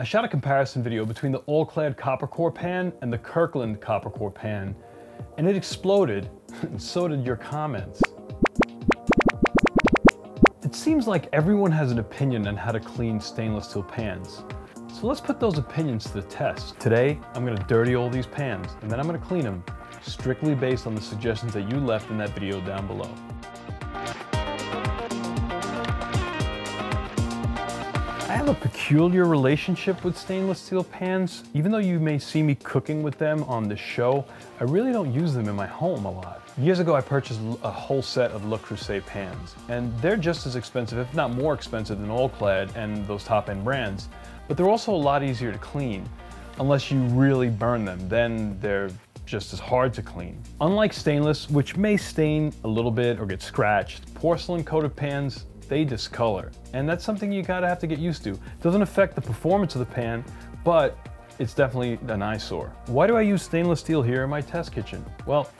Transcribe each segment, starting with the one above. I shot a comparison video between the All-Clad copper core pan and the Kirkland copper core pan, and it exploded, and so did your comments. It seems like everyone has an opinion on how to clean stainless steel pans. So let's put those opinions to the test. Today, I'm gonna dirty all these pans, and then I'm gonna clean them, strictly based on the suggestions that you left in that video down below. I have a peculiar relationship with stainless steel pans. Even though you may see me cooking with them on this show, I really don't use them in my home a lot. Years ago, I purchased a whole set of Le Creuset pans, and they're just as expensive, if not more expensive, than All-Clad and those top-end brands, but they're also a lot easier to clean, unless you really burn them, then they're just as hard to clean. Unlike stainless, which may stain a little bit or get scratched, porcelain-coated pans, they discolor. And that's something you have to get used to. It doesn't affect the performance of the pan, but it's definitely an eyesore. Why do I use stainless steel here in my test kitchen? Well,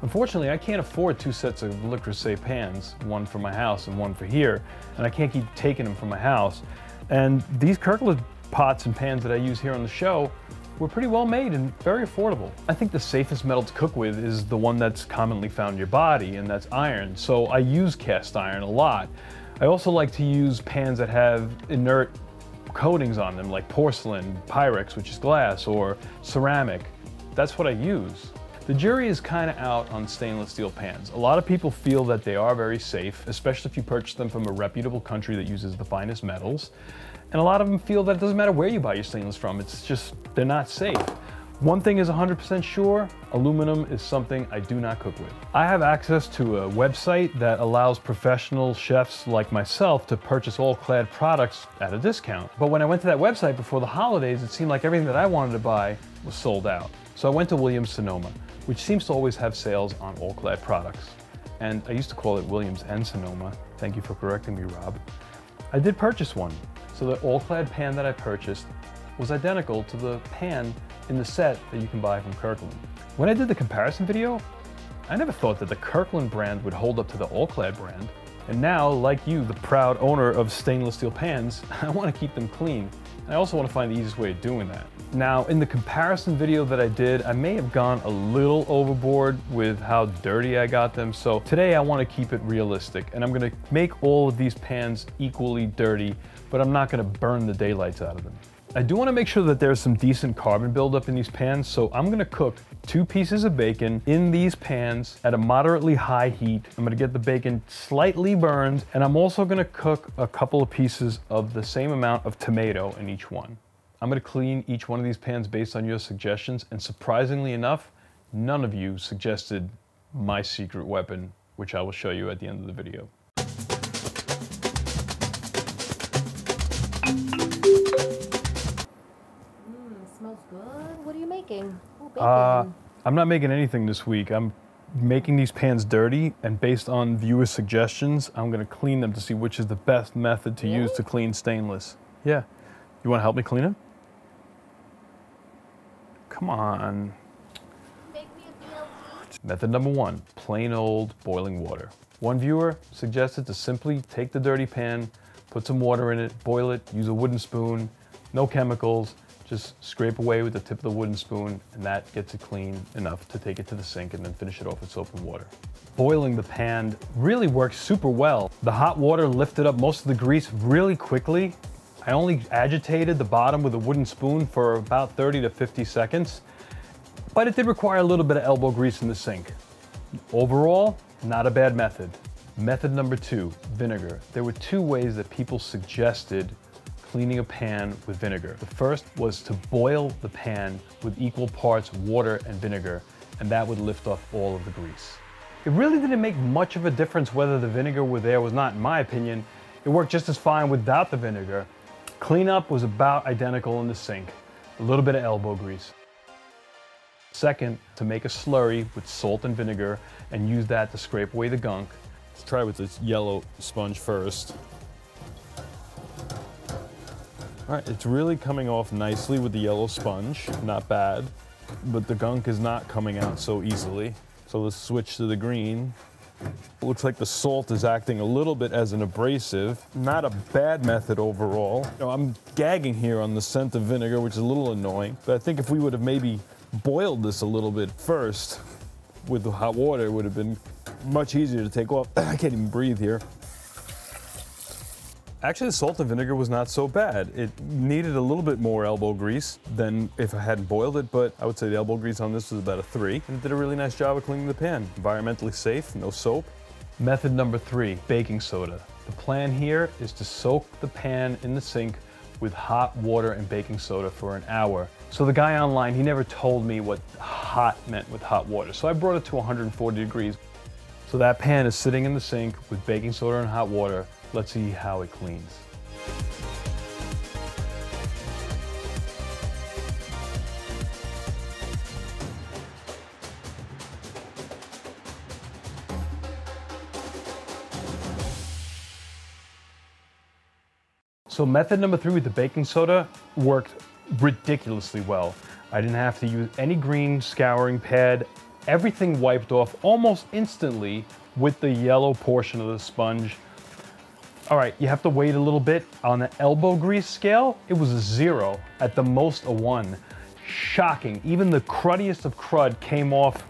unfortunately, I can't afford two sets of Le Creuset pans, one for my house and one for here, and I can't keep taking them from my house. And these Kirkland pots and pans that I use here on the show were pretty well made and very affordable. I think the safest metal to cook with is the one that's commonly found in your body, and that's iron, so I use cast iron a lot. I also like to use pans that have inert coatings on them, like porcelain, Pyrex, which is glass, or ceramic. That's what I use. The jury is kind of out on stainless steel pans. A lot of people feel that they are very safe, especially if you purchase them from a reputable country that uses the finest metals. And a lot of them feel that it doesn't matter where you buy your stainless from, it's just, they're not safe. One thing is 100% sure, aluminum is something I do not cook with. I have access to a website that allows professional chefs like myself to purchase All-Clad products at a discount. But when I went to that website before the holidays, it seemed like everything that I wanted to buy was sold out. So I went to Williams Sonoma, which seems to always have sales on All-Clad products. And I used to call it Williams and Sonoma. Thank you for correcting me, Rob. I did purchase one. So the All-Clad pan that I purchased was identical to the pan in the set that you can buy from Kirkland. When I did the comparison video, I never thought that the Kirkland brand would hold up to the All-Clad brand. And now, like you, the proud owner of stainless steel pans, I want to keep them clean. And I also want to find the easiest way of doing that. Now, in the comparison video that I did, I may have gone a little overboard with how dirty I got them. So today I want to keep it realistic, and I'm going to make all of these pans equally dirty, but I'm not going to burn the daylights out of them. I do want to make sure that there's some decent carbon buildup in these pans, so I'm going to cook 2 pieces of bacon in these pans at a moderately high heat. I'm going to get the bacon slightly burned, and I'm also going to cook a couple of pieces of the same amount of tomato in each one. I'm going to clean each one of these pans based on your suggestions, and surprisingly enough, none of you suggested my secret weapon, which I will show you at the end of the video. I'm not making anything this week. I'm making these pans dirty, and based on viewer suggestions, I'm gonna clean them to see which is the best method to use to clean stainless. Yeah. You wanna help me clean them? Come on. Make me a deal. Method number 1, plain old boiling water. One viewer suggested to simply take the dirty pan, put some water in it, boil it, use a wooden spoon, no chemicals. Just scrape away with the tip of the wooden spoon, and that gets it clean enough to take it to the sink and then finish it off with soap and water. Boiling the pan really works super well. The hot water lifted up most of the grease really quickly. I only agitated the bottom with a wooden spoon for about 30 to 50 seconds, but it did require a little bit of elbow grease in the sink. Overall, not a bad method. Method number 2, vinegar. There were 2 ways that people suggested cleaning a pan with vinegar. The first was to boil the pan with equal parts water and vinegar, and that would lift off all of the grease. It really didn't make much of a difference whether the vinegar were there or was not, in my opinion. It worked just as fine without the vinegar. Cleanup was about identical in the sink. A little bit of elbow grease. Second, to make a slurry with salt and vinegar and use that to scrape away the gunk. Let's try with this yellow sponge first. All right, it's really coming off nicely with the yellow sponge, not bad, but the gunk is not coming out so easily. So let's switch to the green. Looks like the salt is acting a little bit as an abrasive. Not a bad method overall. You know, I'm gagging here on the scent of vinegar, which is a little annoying. But I think if we would have maybe boiled this a little bit first with the hot water, it would have been much easier to take off. I can't even breathe here. Actually, the salt and vinegar was not so bad. It needed a little bit more elbow grease than if I hadn't boiled it, but I would say the elbow grease on this was about a 3. And it did a really nice job of cleaning the pan. Environmentally safe, no soap. Method number 3, baking soda. The plan here is to soak the pan in the sink with hot water and baking soda for an hour. So the guy online, he never told me what hot meant with hot water. So I brought it to 140 degrees. So that pan is sitting in the sink with baking soda and hot water. Let's see how it cleans. So method number 3 with the baking soda worked ridiculously well. I didn't have to use any green scouring pad. Everything wiped off almost instantly with the yellow portion of the sponge. All right, you have to wait a little bit. On the elbow grease scale, it was a 0, at the most a 1. Shocking, even the cruddiest of crud came off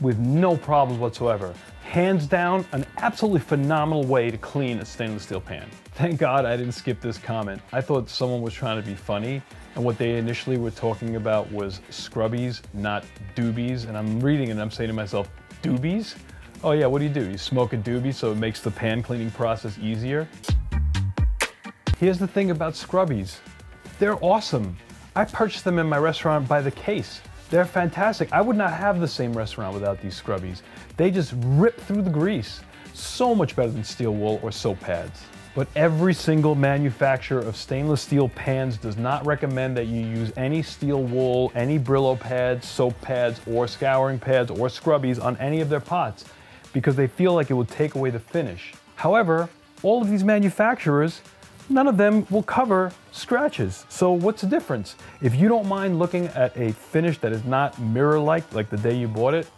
with no problems whatsoever. Hands down, an absolutely phenomenal way to clean a stainless steel pan. Thank God I didn't skip this comment. I thought someone was trying to be funny, and what they initially were talking about was scrubbies, not doobies, and I'm reading it and I'm saying to myself, doobies? Oh yeah, what do? You smoke a doobie so it makes the pan cleaning process easier? Here's the thing about scrubbies. They're awesome. I purchased them in my restaurant by the case. They're fantastic. I would not have the same restaurant without these scrubbies. They just rip through the grease. So much better than steel wool or soap pads. But every single manufacturer of stainless steel pans does not recommend that you use any steel wool, any Brillo pads, soap pads, or scouring pads, or scrubbies on any of their pots, because they feel like it will take away the finish. However, all of these manufacturers, none of them will cover scratches. So what's the difference? If you don't mind looking at a finish that is not mirror-like, like the day you bought it,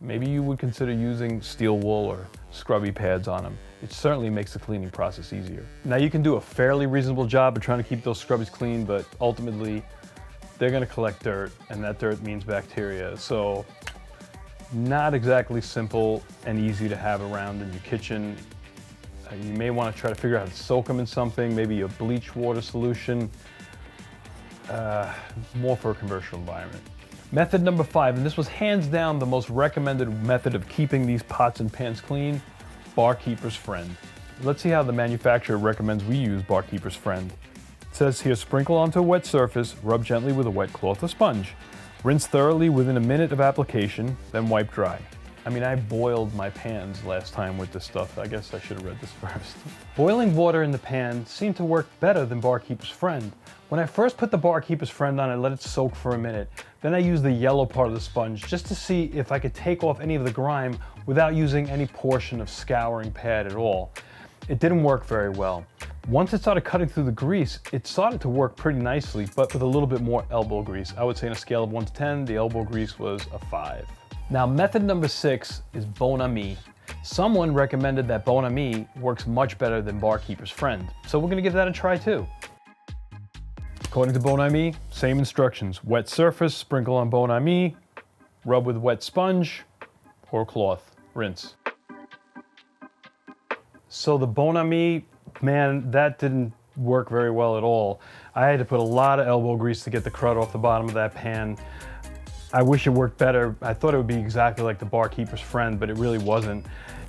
maybe you would consider using steel wool or scrubby pads on them. It certainly makes the cleaning process easier. Now you can do a fairly reasonable job of trying to keep those scrubbies clean, but ultimately they're gonna collect dirt, and that dirt means bacteria. So, not exactly simple and easy to have around in your kitchen. You may want to try to figure out how to soak them in something, maybe a bleach water solution, more for a commercial environment. Method number 5, and this was hands down the most recommended method of keeping these pots and pans clean, Bar Keeper's Friend. Let's see how the manufacturer recommends we use Bar Keeper's Friend. It says here, sprinkle onto a wet surface, rub gently with a wet cloth or sponge. Rinse thoroughly within a minute of application, then wipe dry. I mean, I boiled my pans last time with this stuff. I guess I should have read this first. Boiling water in the pan seemed to work better than Bar Keeper's Friend. When I first put the Bar Keeper's Friend on, I let it soak for a minute. Then I used the yellow part of the sponge just to see if I could take off any of the grime without using any portion of scouring pad at all. It didn't work very well. Once it started cutting through the grease, it started to work pretty nicely, but with a little bit more elbow grease. I would say on a scale of 1 to 10, the elbow grease was a 5. Now, method number 6 is Bon Ami. Someone recommended that Bon Ami works much better than Bar Keeper's Friend, so we're gonna give that a try too. According to Bon Ami, same instructions. Wet surface, sprinkle on Bon Ami, rub with wet sponge or cloth, rinse. So the Bon Ami, man, that didn't work very well at all. I had to put a lot of elbow grease to get the crud off the bottom of that pan. I wish it worked better. I thought it would be exactly like the Bar Keeper's Friend, but it really wasn't.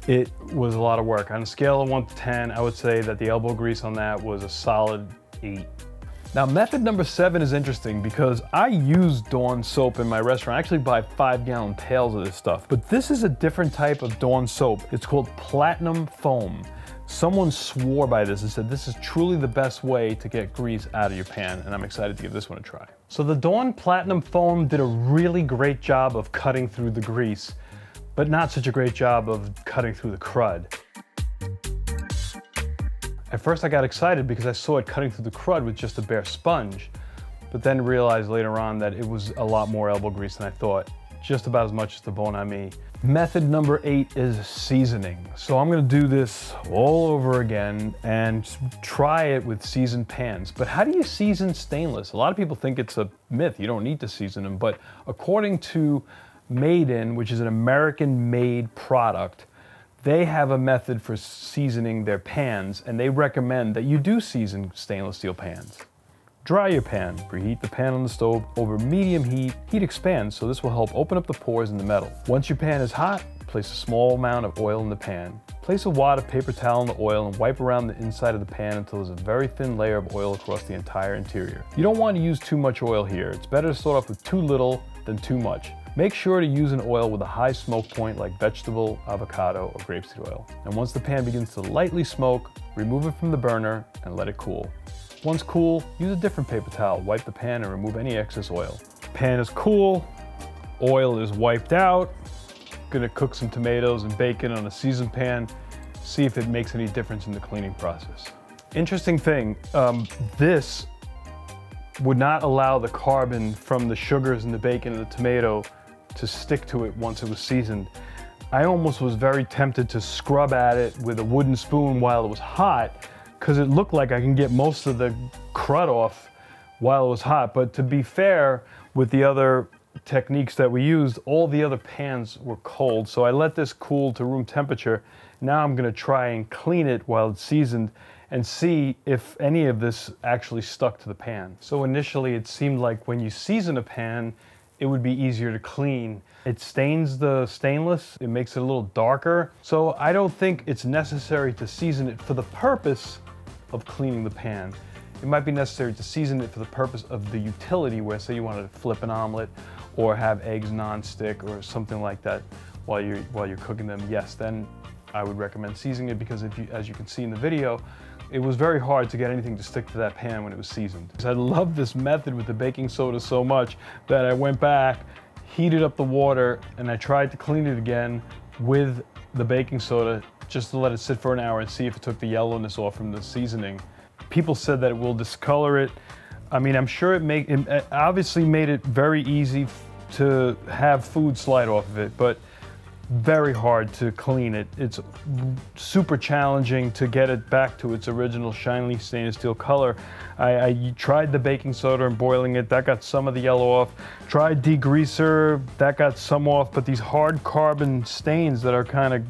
It was a lot of work. On a scale of 1 to 10, I would say that the elbow grease on that was a solid 8. Now, method number 7 is interesting because I use Dawn soap in my restaurant. I actually buy 5-gallon pails of this stuff, but this is a different type of Dawn soap. It's called Platinum Foam. Someone swore by this and said this is truly the best way to get grease out of your pan, and I'm excited to give this one a try. So the Dawn Platinum Foam did a really great job of cutting through the grease, but not such a great job of cutting through the crud. At first I got excited because I saw it cutting through the crud with just a bare sponge, but then realized later on that it was a lot more elbow grease than I thought. just about as much as the Bon Ami. Method number 8 is seasoning. So I'm gonna do this all over again and try it with seasoned pans. But how do you season stainless? A lot of people think it's a myth, you don't need to season them, but according to Maiden, which is an American-made product, they have a method for seasoning their pans, and they recommend that you do season stainless steel pans. Dry your pan, preheat the pan on the stove over medium heat. Heat expands, so this will help open up the pores in the metal. Once your pan is hot, place a small amount of oil in the pan. Place a wad of paper towel in the oil and wipe around the inside of the pan until there's a very thin layer of oil across the entire interior. You don't want to use too much oil here. It's better to start off with too little than too much. Make sure to use an oil with a high smoke point like vegetable, avocado, or grapeseed oil. And once the pan begins to lightly smoke, remove it from the burner and let it cool. Once cool, use a different paper towel, wipe the pan and remove any excess oil. Pan is cool, oil is wiped out. Gonna cook some tomatoes and bacon on a seasoned pan, see if it makes any difference in the cleaning process. Interesting thing, this would not allow the carbon from the sugars in the bacon and the tomato to stick to it once it was seasoned. I almost was very tempted to scrub at it with a wooden spoon while it was hot, because it looked like I can get most of the crud off while it was hot. But to be fair, with the other techniques that we used, all the other pans were cold. So I let this cool to room temperature. Now I'm gonna try and clean it while it's seasoned and see if any of this actually stuck to the pan. So initially it seemed like when you season a pan, it would be easier to clean. It stains the stainless, it makes it a little darker. So I don't think it's necessary to season it for the purpose of cleaning the pan. It might be necessary to season it for the purpose of the utility where say you want to flip an omelet or have eggs non-stick or something like that while you're cooking them. Yes, then I would recommend seasoning it because if you, as you can see in the video, it was very hard to get anything to stick to that pan when it was seasoned. I love this method with the baking soda so much that I went back, heated up the water, and I tried to clean it again with the baking soda just to let it sit for an hour and see if it took the yellowness off from the seasoning. People said that it will discolor it. I mean, I'm sure it obviously made it very easy to have food slide off of it, but very hard to clean it. It's super challenging to get it back to its original shiny stainless steel color. I tried the baking soda and boiling it, that got some of the yellow off. Tried degreaser, that got some off, but these hard carbon stains that are kind of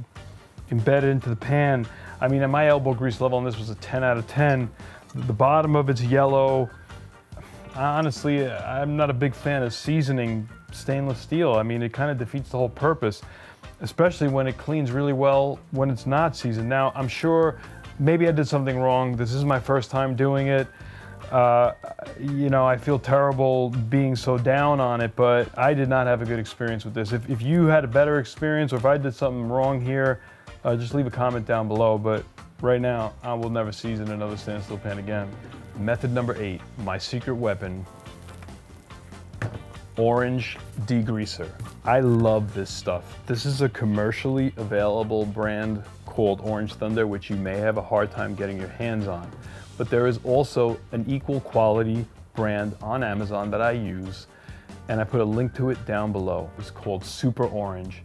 embedded into the pan, I mean, my elbow grease level on this was a 10 out of 10. The bottom of it's yellow. Honestly, I'm not a big fan of seasoning stainless steel. I mean, it kind of defeats the whole purpose, especially when it cleans really well when it's not seasoned. Now, I'm sure maybe I did something wrong. This is my first time doing it. You know, I feel terrible being so down on it, but I did not have a good experience with this. If you had a better experience or if I did something wrong here, just leave a comment down below. But right now, I will never season another stainless steel pan again. Method number 8, my secret weapon. Orange degreaser. I love this stuff. This is a commercially available brand called Orange Thunder, which you may have a hard time getting your hands on. But there is also an equal quality brand on Amazon that I use, and I put a link to it down below. It's called Super Orange,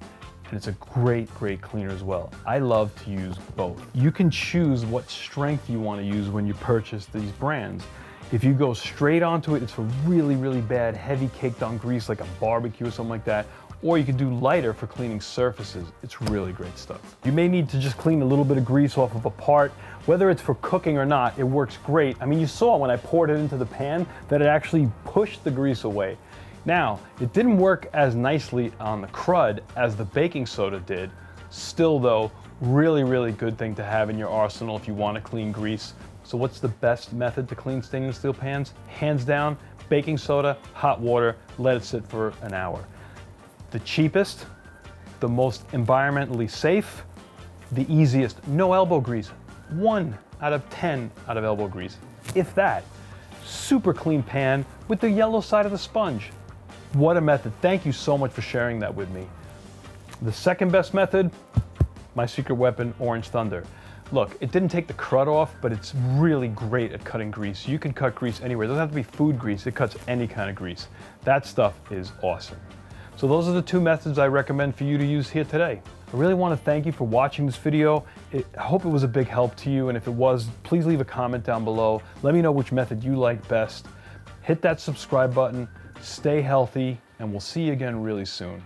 and it's a great, great cleaner as well. I love to use both. You can choose what strength you want to use when you purchase these brands. If you go straight onto it, it's for really, really bad, heavy caked on grease, like a barbecue or something like that. Or you can do lighter for cleaning surfaces. It's really great stuff. You may need to just clean a little bit of grease off of a part. Whether it's for cooking or not, it works great. I mean, you saw when I poured it into the pan that it actually pushed the grease away. Now, it didn't work as nicely on the crud as the baking soda did. Still though, really, really good thing to have in your arsenal if you want to clean grease. So what's the best method to clean stainless steel pans? Hands down, baking soda, hot water, let it sit for an hour. The cheapest, the most environmentally safe, the easiest, no elbow grease. 1 out of 10 out of elbow grease, if that. Super clean pan with the yellow side of the sponge. What a method. Thank you so much for sharing that with me. The second best method, my secret weapon, Orange Thunder. Look, it didn't take the crud off, but it's really great at cutting grease. You can cut grease anywhere. It doesn't have to be food grease. It cuts any kind of grease. That stuff is awesome. So those are the two methods I recommend for you to use here today. I really want to thank you for watching this video. I hope it was a big help to you, and if it was, please leave a comment down below. Let me know which method you like best. Hit that subscribe button, stay healthy, and we'll see you again really soon.